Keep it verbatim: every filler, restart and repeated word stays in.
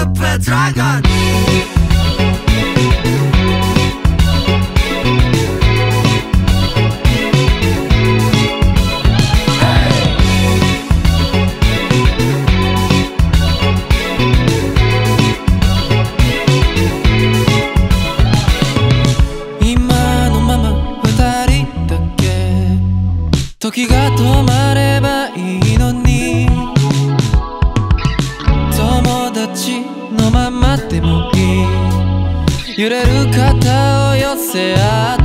SUPER★DRAGON.時が止まればいいのに、友達のままでもいい。揺れる肩を寄せ合って